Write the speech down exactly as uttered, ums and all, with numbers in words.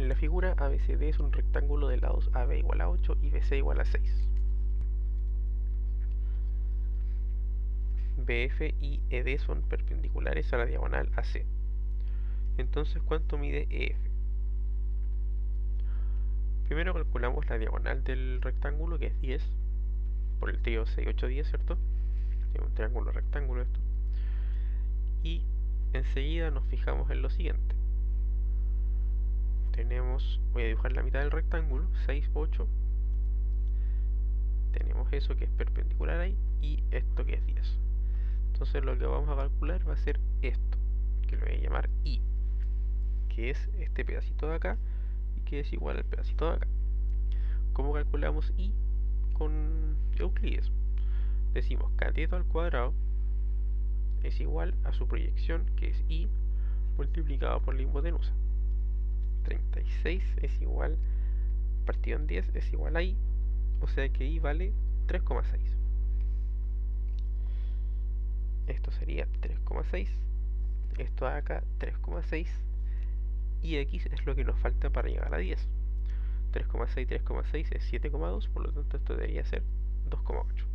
En la figura, A B C D es un rectángulo de lados A B igual a ocho y B C igual a seis. B F y E D son perpendiculares a la diagonal A C. Entonces, ¿cuánto mide E F? Primero calculamos la diagonal del rectángulo, que es diez, por el trío seis, ocho, diez, ¿cierto? Es un triángulo rectángulo esto. Y enseguida nos fijamos en lo siguiente. Tenemos, voy a dibujar la mitad del rectángulo, seis, ocho. Tenemos eso que es perpendicular ahí y esto que es diez. Entonces lo que vamos a calcular va a ser esto, que lo voy a llamar I, que es este pedacito de acá y que es igual al pedacito de acá. ¿Cómo calculamos I? Con Euclides. Decimos cateto al cuadrado es igual a su proyección, que es I, multiplicado por la hipotenusa. treinta y seis es igual, partido en diez, es igual a I, o sea que I vale tres coma seis. Esto sería tres coma seis, esto de acá tres coma seis, y X es lo que nos falta para llegar a diez. tres coma seis, tres coma seis es siete coma dos, por lo tanto esto debería ser dos coma ocho.